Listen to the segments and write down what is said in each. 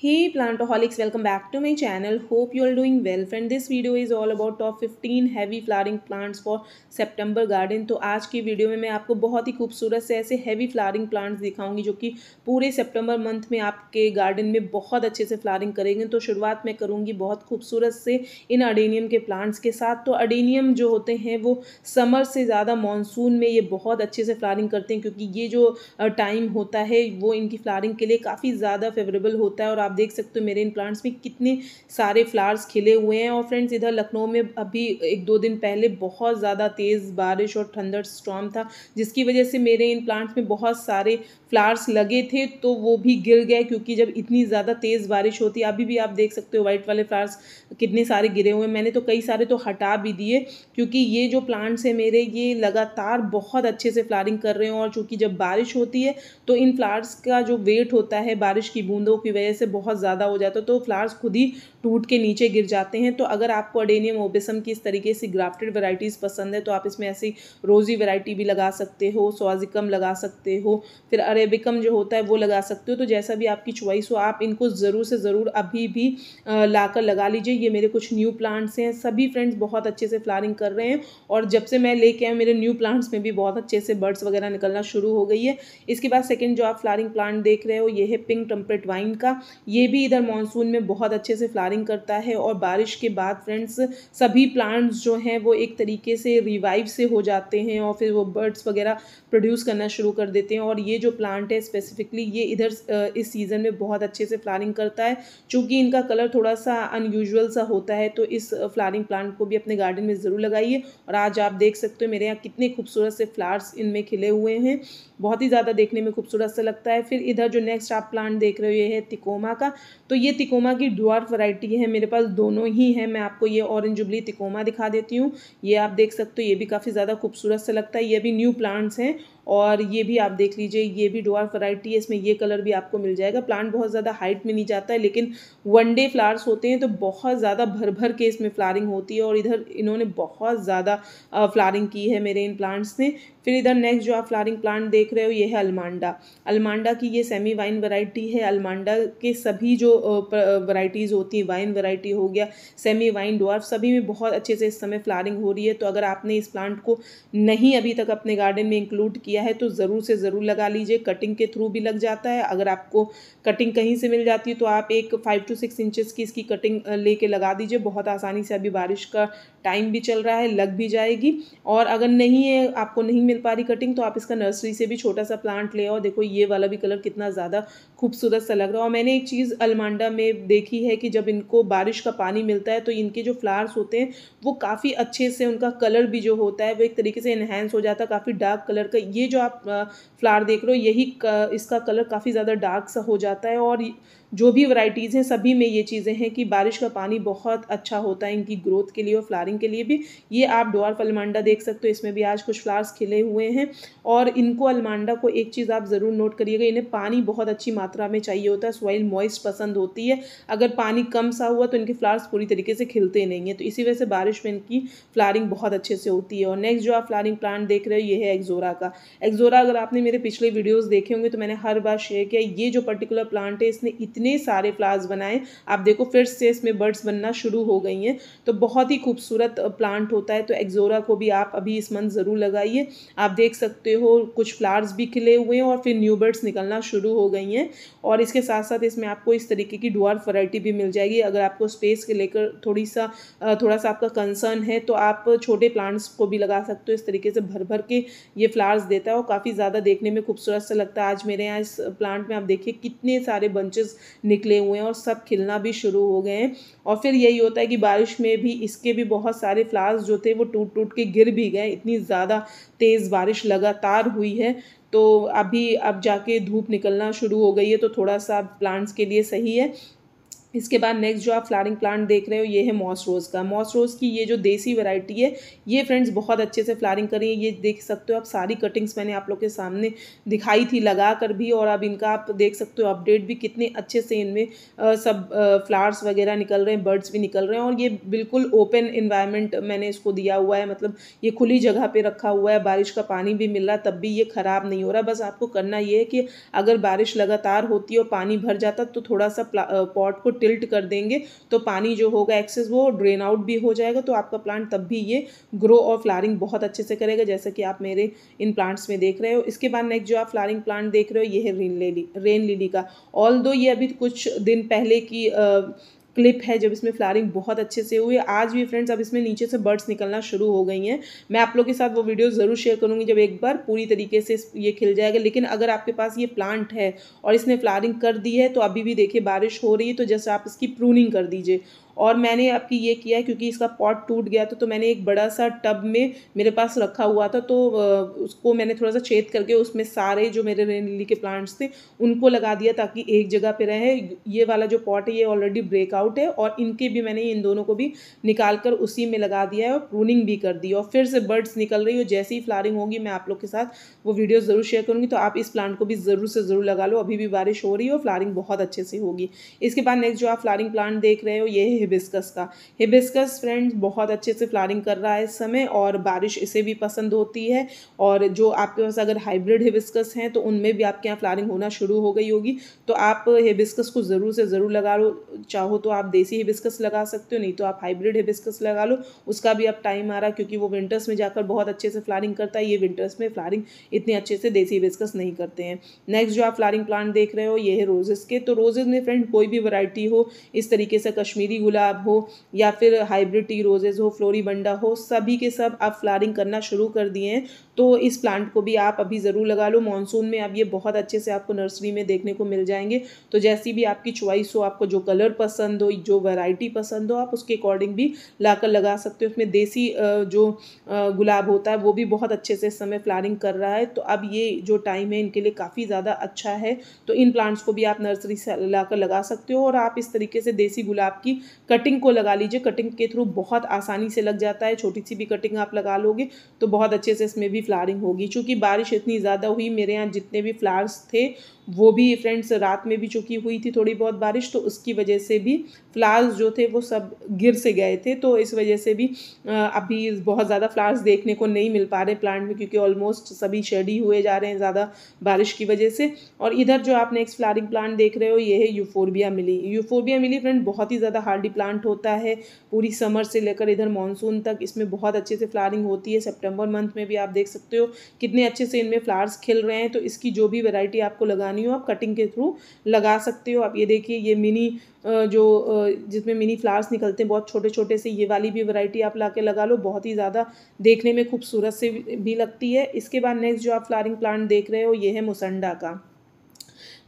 Hey plantaholics, welcome back to my channel. Hope you are doing well. Friend, this video is all about top 15 heavy flowering plants for September garden. तो आज की video में मैं आपको बहुत ही खूबसूरत से ऐसे heavy flowering plants दिखाऊंगी जो कि पूरे September मंथ में आपके गार्डन में बहुत अच्छे से flowering करेंगे। तो शुरुआत मैं करूँगी बहुत खूबसूरत से इन अडेनियम के प्लांट्स के साथ। तो अडेनियम जो होते हैं वो समर से ज़्यादा मानसून में ये बहुत अच्छे से फ्लारिंग करते हैं, क्योंकि ये जो टाइम होता है वो इनकी फ्लारिंग के लिए काफ़ी ज़्यादा फेवरेबल होता है। और आप देख सकते हो मेरे इन प्लांट्स में कितने सारे फ्लावर्स खिले हुए हैं। और फ्रेंड्स, इधर लखनऊ में अभी एक दो दिन पहले बहुत ज़्यादा तेज़ बारिश और थंडरस्टॉर्म था, जिसकी वजह से मेरे इन प्लांट्स में बहुत सारे फ्लावर्स लगे थे तो वो भी गिर गए, क्योंकि जब इतनी ज़्यादा तेज़ बारिश होती है। अभी भी आप देख सकते हो वाइट वाले फ्लावर्स कितने सारे गिरे हुए हैं। मैंने तो कई सारे तो हटा भी दिए, क्योंकि ये जो प्लांट्स हैं मेरे ये लगातार बहुत अच्छे से फ्लावरिंग कर रहे हैं। और चूँकि जब बारिश होती है तो इन फ्लावर्स का जो वेट होता है बारिश की बूंदों की वजह से बहुत ज़्यादा हो जाता है, तो फ्लावर्स खुद ही टूट के नीचे गिर जाते हैं। तो अगर आपको अडेनियम ओबेसम की इस तरीके से ग्राफ्टेड वैरायटीज़ पसंद है तो आप इसमें ऐसी रोज़ी वैरायटी भी लगा सकते हो, स्वाजिकम लगा सकते हो, फिर अरेबिकम जो होता है वो लगा सकते हो। तो जैसा भी आपकी चॉइस हो, आप इनको ज़रूर से ज़रूर अभी भी लाकर लगा लीजिए। ये मेरे कुछ न्यू प्लांट्स हैं, सभी फ्रेंड्स बहुत अच्छे से फ्लावरिंग कर रहे हैं। और जब से मैं लेके आया मेरे न्यू प्लांट्स में भी बहुत अच्छे से बर्ड्स वगैरह निकलना शुरू हो गई है। इसके बाद सेकेंड जो आप फ्लावरिंग प्लांट देख रहे हो ये है पिंकट्रम्पेटवाइन का। ये भी इधर मानसून में बहुत अच्छे से फ्लावरिंग करता है। और बारिश के बाद फ्रेंड्स सभी प्लांट्स जो हैं वो एक तरीके से रिवाइव से हो जाते हैं और फिर वो बर्ड्स वगैरह प्रोड्यूस करना शुरू कर देते हैं। और ये जो प्लांट है स्पेसिफिकली ये इधर इस सीज़न में बहुत अच्छे से फ्लावरिंग करता है। चूँकि इनका कलर थोड़ा सा अनयूजुअल सा होता है, तो इस फ्लावरिंग प्लांट को भी अपने गार्डन में ज़रूर लगाइए। और आज आप देख सकते हो मेरे यहाँ कितने खूबसूरत से फ्लावर्स इनमें खिले हुए हैं, बहुत ही ज़्यादा देखने में खूबसूरत सा लगता है। फिर इधर जो नेक्स्ट आप प्लांट देख रहे हो ये है तिकोमा का। तो ये तिकोमा की ड्वार्फ वैरायटी है, मेरे पास दोनों ही हैं। मैं आपको ये ऑरेंज जुबली तिकोमा दिखा देती हूँ। ये आप देख सकते हो, ये भी काफ़ी ज़्यादा खूबसूरत सा लगता है। ये भी न्यू प्लांट्स हैं और ये भी आप देख लीजिए, ये भी ड्वार्फ वैरायटी है। इसमें ये कलर भी आपको मिल जाएगा। प्लांट बहुत ज़्यादा हाइट में नहीं जाता है, लेकिन वन डे फ्लावर्स होते हैं तो बहुत ज़्यादा भर भर के इसमें फ्लावरिंग होती है। और इधर इन्होंने बहुत ज़्यादा फ्लावरिंग की है मेरे इन प्लांट्स ने। फिर इधर नेक्स्ट जो आप फ्लावरिंग प्लांट देख रहे हो ये है अलमांडा। अलमांडा की ये सेमी वाइन वैरायटी है। अलमांडा के सभी जो वैरायटीज़ होती हैं, वाइन वैरायटी हो गया, सेमी वाइन, ड्वार्फ, सभी में बहुत अच्छे से इस समय फ्लावरिंग हो रही है। तो अगर आपने इस प्लांट को नहीं अभी तक अपने गार्डन में इंक्लूड किया है तो ज़रूर से ज़रूर लगा लीजिए। कटिंग के थ्रू भी लग जाता है, अगर आपको कटिंग कहीं से मिल जाती है तो आप एक 5 to 6 इंचेस की इसकी कटिंग लेके लगा दीजिए, बहुत आसानी से। अभी बारिश का टाइम भी चल रहा है, लग भी जाएगी। और अगर नहीं है, आपको नहीं मिल पा रही कटिंग, तो आप इसका नर्सरी से भी छोटा सा प्लांट ले आओ। देखो ये वाला भी कलर कितना ज़्यादा खूबसूरत सा लग रहा है। और मैंने एक चीज़ अलमांडा में देखी है कि जब इनको बारिश का पानी मिलता है तो इनके जो फ्लावर्स होते हैं वो काफ़ी अच्छे से, उनका कलर भी जो होता है वो एक तरीके से इन्हेंस हो जाता है, काफ़ी डार्क कलर का। ये जो आप फ्लावर देख रहे हो यही इसका कलर काफ़ी ज़्यादा डार्क सा हो जाता है। और जो भी वैरायटीज़ हैं सभी में ये चीज़ें हैं कि बारिश का पानी बहुत अच्छा होता है इनकी ग्रोथ के लिए और फ्लावरिंग के लिए भी। ये आप ड्वार्फ अलमांडा देख सकते हो, इसमें भी आज कुछ फ्लावर्स खिले हुए हैं। और इनको, अलमांडा को, एक चीज़ आप ज़रूर नोट करिएगा, इन्हें पानी बहुत अच्छी मात्रा में चाहिए होता है, सॉइल मॉइस्ट पसंद होती है। अगर पानी कम सा हुआ तो इनके फ्लावर्स पूरी तरीके से खिलते नहीं हैं, तो इसी वजह से बारिश में इनकी फ्लावरिंग बहुत अच्छे से होती है। और नेक्स्ट जो आप फ्लावरिंग प्लांट देख रहे हो ये है एक्सोरा का। एक्सोरा, अगर आपने मेरे पिछले वीडियोज़ देखे होंगे तो मैंने हर बार शेयर किया। ये जो पर्टिकुलर प्लांट है इसने इतने सारे फ्लावर्स बनाए, आप देखो फिर से इसमें बर्ड्स बनना शुरू हो गई हैं। तो बहुत ही खूबसूरत प्लांट होता है। तो एक्सोरा को भी आप अभी इस मंथ ज़रूर लगाइए। आप देख सकते हो कुछ फ्लावर्स भी खिले हुए हैं और फिर न्यू बर्ड्स निकलना शुरू हो गई हैं। और इसके साथ साथ इसमें आपको इस तरीके की ड्वार्फ वैरायटी भी मिल जाएगी। अगर आपको स्पेस के लेकर थोड़ा सा आपका कंसर्न है तो आप छोटे प्लांट्स को भी लगा सकते हो। इस तरीके से भर भर के ये फ्लावर्स देता है और काफ़ी ज़्यादा देखने में खूबसूरत सा लगता है। आज मेरे यहाँ इस प्लांट में आप देखिए कितने सारे बंचेस निकले हुए हैं और सब खिलना भी शुरू हो गए हैं। और फिर यही होता है कि बारिश में भी इसके भी बहुत सारे फ्लावर्स जो थे वो टूट टूट के गिर भी गए, इतनी ज़्यादा तेज़ बारिश लगातार हुई है। तो अभी अब जाके धूप निकलना शुरू हो गई है, तो थोड़ा सा प्लांट्स के लिए सही है। इसके बाद नेक्स्ट जो आप फ्लावरिंग प्लांट देख रहे हो ये है मॉसरोज का। मॉसरोज की ये जो देसी वैरायटी है ये फ्रेंड्स बहुत अच्छे से फ्लावरिंग कर रही है। ये देख सकते हो आप, सारी कटिंग्स मैंने आप लोग के सामने दिखाई थी लगा कर भी, और अब इनका आप देख सकते हो अपडेट भी कितने अच्छे से इनमें सब फ्लावर्स वगैरह निकल रहे हैं, बर्ड्स भी निकल रहे हैं। और ये बिल्कुल ओपन इन्वायरमेंट मैंने इसको दिया हुआ है, मतलब ये खुली जगह पर रखा हुआ है, बारिश का पानी भी मिल रहा तब भी ये ख़राब नहीं हो रहा। बस आपको करना ये है कि अगर बारिश लगातार होती है और पानी भर जाता तो थोड़ा सा पॉट को टिल्ट कर देंगे तो पानी जो होगा एक्सेस वो ड्रेन आउट भी हो जाएगा, तो आपका प्लांट तब भी ये ग्रो और फ्लावरिंग बहुत अच्छे से करेगा, जैसा कि आप मेरे इन प्लांट्स में देख रहे हो। इसके बाद नेक्स्ट जो आप फ्लावरिंग प्लांट देख रहे हो ये है रेन लिली का। ऑल्दो ये अभी कुछ दिन पहले की क्लिप है जब इसमें फ्लावरिंग बहुत अच्छे से हुई है। आज भी फ्रेंड्स अब इसमें नीचे से बर्ड्स निकलना शुरू हो गई हैं। मैं आप लोग के साथ वो वीडियो ज़रूर शेयर करूंगी जब एक बार पूरी तरीके से ये खिल जाएगा। लेकिन अगर आपके पास ये प्लांट है और इसने फ्लावरिंग कर दी है तो अभी भी देखिए बारिश हो रही है, तो जस्ट आप इसकी प्रूनिंग कर दीजिए। और मैंने आपकी ये किया क्योंकि इसका पॉट टूट गया था, तो मैंने एक बड़ा सा टब में मेरे पास रखा हुआ था, तो उसको मैंने थोड़ा सा छेद करके उसमें सारे जो मेरे रेन लिली के प्लांट्स थे उनको लगा दिया ताकि एक जगह पे रहे। ये वाला जो पॉट है ये ऑलरेडी ब्रेकआउट है और इनके भी मैंने इन दोनों को भी निकाल कर उसी में लगा दिया है और प्रूनिंग भी कर दी और फिर से बर्ड्स निकल रही है। जैसे ही फ्लावरिंग होगी मैं आप लोग के साथ वो वीडियो ज़रूर शेयर करूँगी, तो आप इस प्लांट को भी ज़रूर से ज़रूर लगा लो। अभी भी बारिश हो रही है और फ्लावरिंग बहुत अच्छे से होगी। इसके बाद नेक्स्ट जो आप फ्लावरिंग प्लांट देख रहे हो ये है हिबिस्कस का। हिबिस्कस फ्रेंड्स बहुत अच्छे से फ्लावरिंग कर रहा है इस समय और बारिश इसे भी पसंद होती है। और जो आपके पास अगर हाइब्रिड हिबिस्कस हैं तो उनमें भी आपके यहाँ फ्लावरिंग होना शुरू हो गई होगी, तो आप हिबिस्कस को ज़रूर से ज़रूर लगा लो। चाहो तो आप देसी हिबिस्कस लगा सकते हो, नहीं तो आप हाइब्रिड हिबिस्कस लगा लो। उसका भी अब टाइम आ रहा है क्योंकि वो विंटर्स में जाकर बहुत अच्छे से फ्लावरिंग करता है। ये विंटर्स में फ्लावरिंग इतने अच्छे से देसी हिबिस्कस नहीं करते हैं। नेक्स्ट जो आप फ्लावरिंग प्लांट देख रहे हो ये है रोजेज़ के। तो रोजेज़ में फ्रेंड कोई भी वैरायटी हो, इस तरीके से कश्मीरी गुलाब हो या फिर हाइब्रिड टी रोजेज हो, फ्लोरीबंडा हो, सभी के सब आप फ्लावरिंग करना शुरू कर दिए हैं, तो इस प्लांट को भी आप अभी ज़रूर लगा लो। मॉनसून में अब ये बहुत अच्छे से आपको नर्सरी में देखने को मिल जाएंगे, तो जैसी भी आपकी चॉइस हो, आपको जो कलर पसंद हो, जो वैरायटी पसंद हो, आप उसके अकॉर्डिंग भी लाकर लगा सकते हो। उसमें देसी जो गुलाब होता है वो भी बहुत अच्छे से इस समय फ्लावरिंग कर रहा है, तो अब ये जो टाइम है इनके लिए काफ़ी ज़्यादा अच्छा है, तो इन प्लांट्स को भी आप नर्सरी से लाकर लगा सकते हो। और आप इस तरीके से देसी गुलाब की कटिंग को लगा लीजिए, कटिंग के थ्रू बहुत आसानी से लग जाता है। छोटी सी भी कटिंग आप लगा लोगे तो बहुत अच्छे से इसमें भी फ्लावरिंग होगी। चूँकि बारिश इतनी ज़्यादा हुई, मेरे यहाँ जितने भी फ्लावर्स थे वो भी फ्रेंड्स रात में भी चूँकि हुई थी थोड़ी बहुत बारिश, तो उसकी वजह से भी फ्लावर्स जो थे वो सब गिर से गए थे, तो इस वजह से भी अभी बहुत ज़्यादा फ्लावर्स देखने को नहीं मिल पा रहे प्लांट में, क्योंकि ऑलमोस्ट सभी शेड ही हुए जा रहे हैं ज़्यादा बारिश की वजह से। और इधर जो आप नेक्स्ट फ्लावरिंग प्लांट देख रहे हो ये है यूफोर्बियामिली। यूफोर्बियामिली फ्रेंड बहुत ही ज़्यादा हार्डी प्लांट होता है, पूरी समर से लेकर इधर मानसून तक इसमें बहुत अच्छे से फ्लावरिंग होती है। सितंबर मंथ में भी आप देख सकते हो कितने अच्छे से इनमें फ्लावर्स खिल रहे हैं। तो इसकी जो भी वैरायटी आपको लगानी हो आप कटिंग के थ्रू लगा सकते हो। आप ये देखिए ये मिनी जो जिसमें मिनी फ्लावर्स निकलते हैं बहुत छोटे छोटे से, ये वाली भी वैरायटी आप ला के लगा लो, बहुत ही ज़्यादा देखने में खूबसूरत से भी लगती है। इसके बाद नेक्स्ट जो आप फ्लावरिंग प्लांट देख रहे हो ये है मुसंडा का।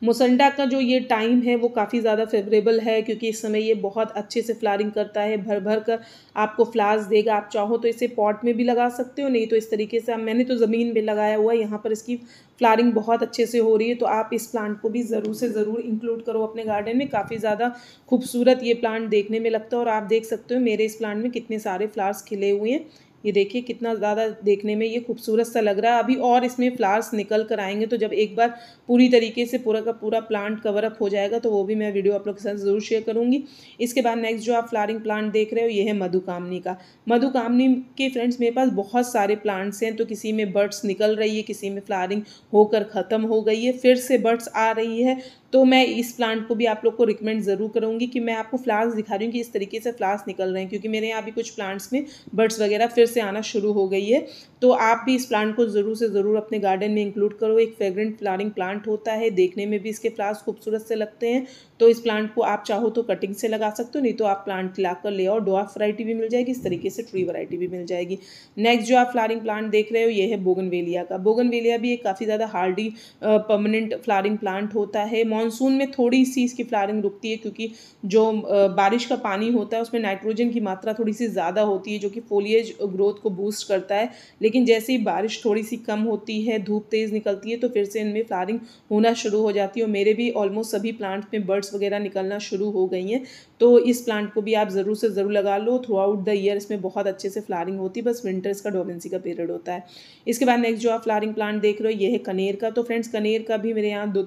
मुसंडा का जो ये टाइम है वो काफ़ी ज़्यादा फेवरेबल है क्योंकि इस समय ये बहुत अच्छे से फ्लावरिंग करता है, भर भर कर आपको फ्लावर्स देगा। आप चाहो तो इसे पॉट में भी लगा सकते हो, नहीं तो इस तरीके से मैंने तो ज़मीन में लगाया हुआ है, यहाँ पर इसकी फ्लावरिंग बहुत अच्छे से हो रही है। तो आप इस प्लांट को भी ज़रूर से ज़रूर इंक्लूड करो अपने गार्डन में, काफ़ी ज़्यादा खूबसूरत ये प्लांट देखने में लगता है। और आप देख सकते हो मेरे इस प्लांट में कितने सारे फ्लावर्स खिले हुए हैं, ये देखिए कितना ज़्यादा देखने में ये खूबसूरत सा लग रहा है अभी। और इसमें फ्लावर्स निकल कर आएंगे, तो जब एक बार पूरी तरीके से पूरा का पूरा प्लांट कवर अप हो जाएगा तो वो भी मैं वीडियो आप लोग के साथ ज़रूर शेयर करूँगी। इसके बाद नेक्स्ट जो आप फ्लावरिंग प्लांट देख रहे हो ये है मधुकामनी का। मधुकामनी के फ्रेंड्स मेरे पास बहुत सारे प्लांट्स हैं, तो किसी में बर्ड्स निकल रही है, किसी में फ्लावरिंग होकर ख़त्म हो गई है, फिर से बर्ड्स आ रही है। तो मैं इस प्लांट को भी आप लोग को रिकमेंड ज़रूर करूँगी कि मैं आपको फ्लावर्स दिखा रही हूँ कि इस तरीके से फ्लावर्स निकल रहे हैं, क्योंकि मेरे यहाँ भी कुछ प्लांट्स में बर्ड्स वगैरह फिर से आना शुरू हो गई है। तो आप भी इस प्लांट को ज़रूर से ज़रूर अपने गार्डन में इंक्लूड करो। एक फ्रेग्रेंट फ्लावरिंग प्लांट होता है, देखने में भी इसके फ्लावर्स खूबसूरत से लगते हैं, तो इस प्लांट को आप चाहो तो कटिंग से लगा सकते हो, नहीं तो आप प्लांट लाकर ले आओ। डॉर्फ वैरायटी भी मिल जाएगी, इस तरीके से ट्री वैरायटी भी मिल जाएगी। नेक्स्ट जो आप फ्लावरिंग प्लांट देख रहे हो ये है बोगनवेलिया का। बोगनवेलिया भी एक काफ़ी ज़्यादा हार्डी परमानेंट फ्लावरिंग प्लांट होता है। मानसून में थोड़ी सी इसकी फ्लावरिंग रुकती है क्योंकि जो बारिश का पानी होता है उसमें नाइट्रोजन की मात्रा थोड़ी सी ज़्यादा होती है, जो कि फोलिएज ग्रोथ को बूस्ट करता है। लेकिन जैसे ही बारिश थोड़ी सी कम होती है, धूप तेज़ निकलती है, तो फिर से इनमें फ्लावरिंग होना शुरू हो जाती है। और मेरे भी ऑलमोस्ट सभी प्लांट्स में बर्ड्स फ्लावर्स वगैरह निकलना शुरू हो गई हैं। तो इस प्लांट को भी आप ज़रूर से ज़रूर लगा लो। थ्रू आउट द ईयर इसमें बहुत अच्छे से फ्लावरिंग होती है, बस विंटर इसका डोमेंसी का पीरियड होता है। इसके बाद नेक्स्ट जो आप फ्लावरिंग प्लांट देख रहे हो ये है कनेर का। तो फ्रेंड्स कनेर का भी मेरे यहाँ दो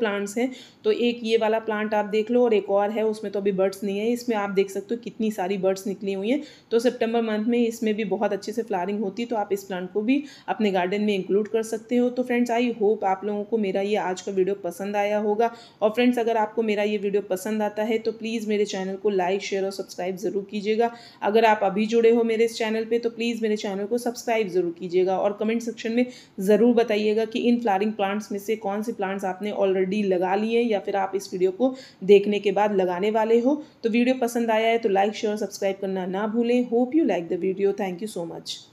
प्लांट्स हैं। तो एक ये वाला प्लांट आप देख लो और एक और है, उसमें तो अभी बर्ड्स नहीं है। इसमें आप देख सकते हो कितनी सारी बर्ड्स निकली हुई हैं। तो सितंबर मंथ में इसमें भी बहुत अच्छे से फ्लावरिंग होती है, तो आप इस प्लांट को भी अपने गार्डन में इंक्लूड कर सकते हो। तो फ्रेंड्स आई होप आप लोगों को मेरा ये आज का वीडियो पसंद आया होगा। और फ्रेंड्स अगर आपको मेरा ये वीडियो पसंद आता है तो प्लीज़ मेरे चैनल को लाइक, शेयर और सब्सक्राइब ज़रूर कीजिएगा। अगर आप अभी जुड़े हो मेरे इस चैनल पे तो प्लीज़ मेरे चैनल को सब्सक्राइब ज़रूर कीजिएगा। और कमेंट सेक्शन में ज़रूर बताइएगा कि इन फ्लावरिंग प्लांट्स में से कौन से प्लांट्स आपने ऑलरेडी लगा लिए या फिर आप इस वीडियो को देखने के बाद लगाने वाले हो। तो वीडियो पसंद आया है तो लाइक, शेयर और सब्सक्राइब करना ना भूलें। Hope you like the video. Thank you so much.